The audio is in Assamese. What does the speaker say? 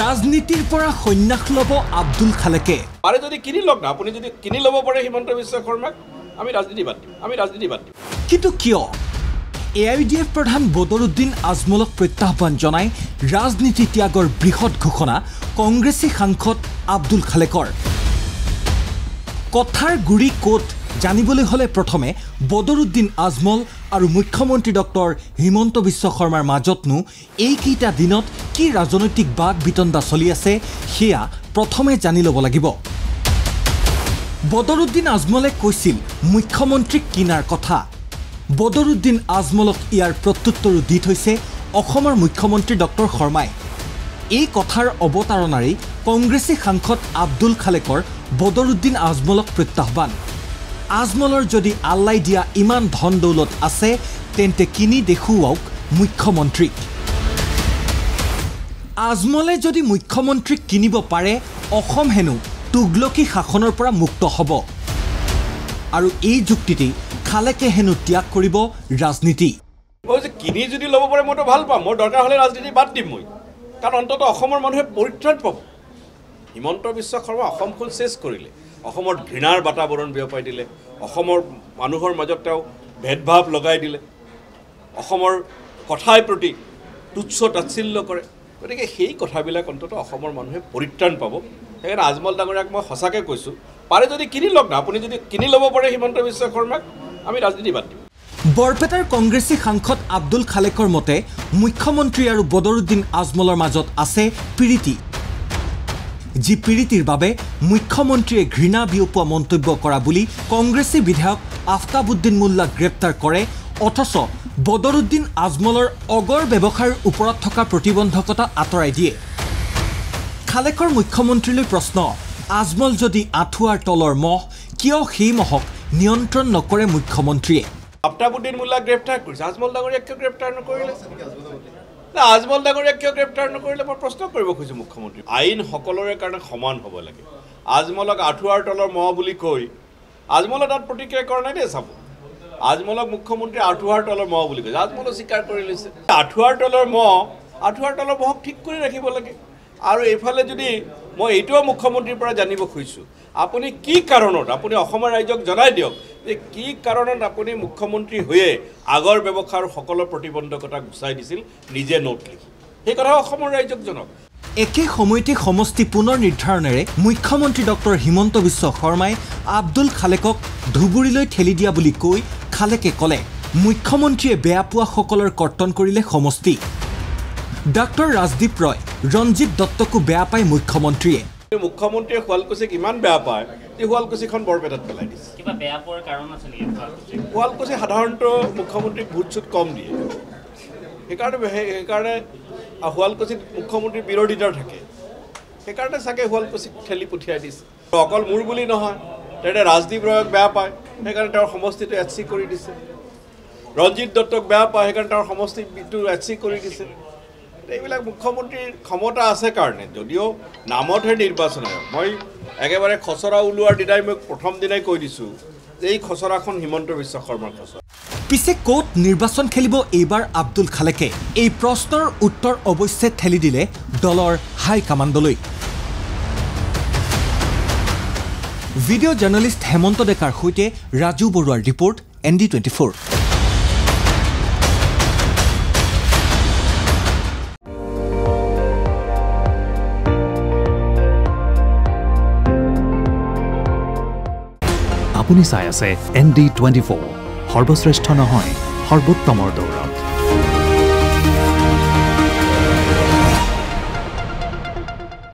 ৰাজনীতিৰ পৰা সন্ন্যাস লব আব্দুল খালেকে। আরে যদি কিনি লওক না, আপনি যদি কিনি লব পারে হিমন্ত বিশ্ব শর্মাক, আমি রাজনীতি বাদ দিম, আমি রাজনীতি বাদ দিম। কিন্তু কিয় AIDF প্রধান বদরুদ্দিন আজমলক প্রত্যাহ্বান জানায় রাজনীতি ত্যাগৰ বৃহৎ ঘোষণা কংগ্ৰেছী সাংসদ আব্দুল খালেকৰ। কথাৰ গুৰি ক'ত জানিবলৈ হলে প্ৰথমে বদৰুদ্দিন আজমল আৰু মুখ্যমন্ত্ৰী ডক্টৰ হিমন্ত বিশ্ব শৰ্মাৰ মাজতনো এইকেইটা দিনত কি ৰাজনৈতিক বাক বিতণ্ডা চলি আছে সেয়া প্ৰথমে জানি ল'ব লাগিব। বদৰুদ্দিন আজমলে কৈছিল মুখ্যমন্ত্ৰীক কিনাৰ কথা। বদৰুদ্দিন আজমলক ইয়াৰ প্ৰত্যুত্তৰো দি থৈছে অসমৰ মুখ্যমন্ত্ৰী ডক্টৰ শৰ্মাই। এই কথাৰ অৱতাৰণাৰেই কংগ্ৰেছী সাংসদ আব্দুল খালেকৰ বদৰুদ্দিন আজমলক প্ৰত্যাহ্বান। আজমলৰ যদি আল্লাই দিয়া ইমান ধন দৌলত আছে তেন্তে কিনি দেখুৱাওক মুখ্যমন্ত্ৰীক। আজমলে যদি মুখ্যমন্ত্ৰীক কিনিব পাৰে অসম হেনো তুগলকী শাসনৰ পৰা মুক্ত হ'ব, আৰু এই যুক্তিতেই খালেকে হেনো ত্যাগ কৰিব ৰাজনীতি। মই যে কিনি যদি ল'ব পাৰে মই তো ভাল পাম, মই দৰকাৰ হ'লে ৰাজনীতি বাদ দিম মই, কাৰণ অন্তত অসমৰ মানুহে পৰিত্ৰাণ পাব। হিমন্ত বিশ্ব শৰ্মা অসমখন শেষ কৰিলে, অসমৰ ঘৃণাৰ বাতাবৰণ বিয়পাই দিলে, অসমৰ মানুহৰ মাজত তেওঁ ভেদভাৱ লগাই দিলে, অসমৰ কথাই প্ৰতি তুচ্ছ তাচ্ছিল্য কৰে। গতিকে সেই কথাবিলাক অন্তত অসমৰ মানুহে পৰিত্ৰাণ পাব। সেইকাৰণে আজমল ডাঙৰীয়াক মই সঁচাকৈ কৈছোঁ, পাৰে যদি কিনি লওক না, আপুনি যদি কিনি ল'ব পাৰে হিমন্ত বিশ্ব শৰ্মাক, আমি ৰাজনীতি বাদ দিম। বৰপেটাৰ কংগ্ৰেছী সাংসদ আব্দুল খালেকৰ মতে মুখ্যমন্ত্ৰী আৰু বদৰুদ্দিন আজমলৰ মাজত আছে প্ৰীতি, যি পীড়িতিৰ বাবে মুখ্যমন্ত্ৰীয়ে ঘৃণা বিয়পোৱা মন্তব্য কৰা বুলি কংগ্ৰেছী বিধায়ক আফতাবুদ্দিন মোল্লাক গ্ৰেপ্তাৰ কৰে, অথচ বদৰুদ্দিন আজমলৰ অগৰ ব্যৱসায়ৰ ওপৰত থকা প্ৰতিবন্ধকতা আঁতৰাই দিয়ে। খালেকৰ মুখ্যমন্ত্ৰীলৈ প্ৰশ্ন, আজমল যদি আঁঠুৱাৰ তলৰ মহ, কিয় সেই মহক নিয়ন্ত্ৰণ নকৰে মুখ্যমন্ত্ৰীয়ে? আফতাবুদ্দিন মোল্লাক গ্ৰেপ্তাৰ কৰিছে, আজমল ডাঙৰীয়াক কিয় গ্ৰেপ্তাৰ নকৰিলে? আজমল ডাঙৰীয়াক কিয় গ্ৰেপ্তাৰ নকৰিলে মই প্ৰশ্ন কৰিব খুজিছোঁ মুখ্যমন্ত্ৰী। আইন সকলোৰে কাৰণে সমান হ'ব লাগে। আজমলক আঁঠুৱাৰ তলৰ মহ বুলি কৈ আজমলৰ তাত প্ৰতিক্ৰিয়া কৰা নাই দেই, চাব। আজমলক মুখ্যমন্ত্ৰী আঁঠুৱাৰ তলৰ মহ বুলি কৈছে, আজমলো স্বীকাৰ কৰি লৈছে। আঁঠুৱাৰ তলৰ মহ, আঁঠুৱাৰ তলৰ মহক ঠিক কৰি ৰাখিব লাগে। আৰু এইফালে যদি মই এইটোও মুখ্যমন্ত্ৰীৰ পৰা জানিব খুজিছোঁ, আপুনি কি কাৰণত, আপুনি অসমৰ ৰাইজক জনাই দিয়ক যে কি কাৰণত আপুনি মুখ্যমন্ত্ৰী হৈয়ে আগৰ ব্যৱসায়ৰ সকলো প্ৰতিবন্ধকতা গুচাই দিছিল নিজে নোট লিখি, সেই কথা অসমৰ ৰাইজক জনাওক। একে সময়তে সমষ্টি পুনৰ নিৰ্ধাৰণেৰে মুখ্যমন্ত্ৰী ডক্টৰ হিমন্ত বিশ্ব শৰ্মাই আব্দুল খালেকক ধুবুৰীলৈ ঠেলি দিয়া বুলি কৈ খালেকে ক'লে মুখ্যমন্ত্ৰীয়ে বেয়া পোৱাসকলৰ কৰ্তন কৰিলে সমষ্টি। ডাক্তৰ ৰাজদীপ ৰয়, ৰঞ্জিত দত্তকো বেয়া পায় মুখ্যমন্ত্ৰীয়ে। মুখ্যমন্ত্ৰীয়ে শুৱালকুছিক ইমান বেয়া পায় যে শুৱালকুছিখন বৰপেটাত পেলাই দিছে। কিবা বেয়া পোৱাৰ কাৰণ আছে নেকি? শুৱালকুছি সাধাৰণতে মুখ্যমন্ত্ৰীক ভোট চোট কম দিয়ে, সেইকাৰণে শুৱালকুছিত মুখ্যমন্ত্ৰীৰ বিৰোধিতা থাকে, সেইকাৰণে চাগে শুৱালকুছিক ঠেলি পঠিয়াই দিছে। অকল মোৰ বুলি নহয়, তেন্তে ৰাজদীপ ৰয়ক বেয়া পায়, সেইকাৰণে তেওঁৰ সমষ্টিটো এছ চি কৰি দিছে। ৰঞ্জিত দত্তক বেয়া পায়, সেইকাৰণে তেওঁৰ সমষ্টিটো এছ চি কৰি দিছে। এইবিলাক মুখ্যমন্ত্ৰীৰ ক্ষমতা আছে কাৰণে, যদিও নামতহে নিৰ্বাচন হয়। মই একেবাৰে খচৰা ওলোৱাৰ দিনাই মই প্ৰথম দিনাই কৈ দিছোঁ যে এই খচৰাখন হিমন্ত বিশ্ব শৰ্মাৰ খচৰা। পিছে ক'ত নিৰ্বাচন খেলিব এইবাৰ আব্দুল খালেকে? এই প্ৰশ্নৰ উত্তৰ অৱশ্যে ঠেলি দিলে দলৰ হাইকমাণ্ডলৈ। ভিডিঅ' জাৰ্নেলিষ্ট হেমন্ত ডেকাৰ সৈতে ৰাজু বৰুৱাৰ ৰিপৰ্ট, ND24। আপুনি চাই আছে ND24, সৰ্বশ্ৰেষ্ঠ নহয় সৰ্বোত্তমৰ দৌৰত।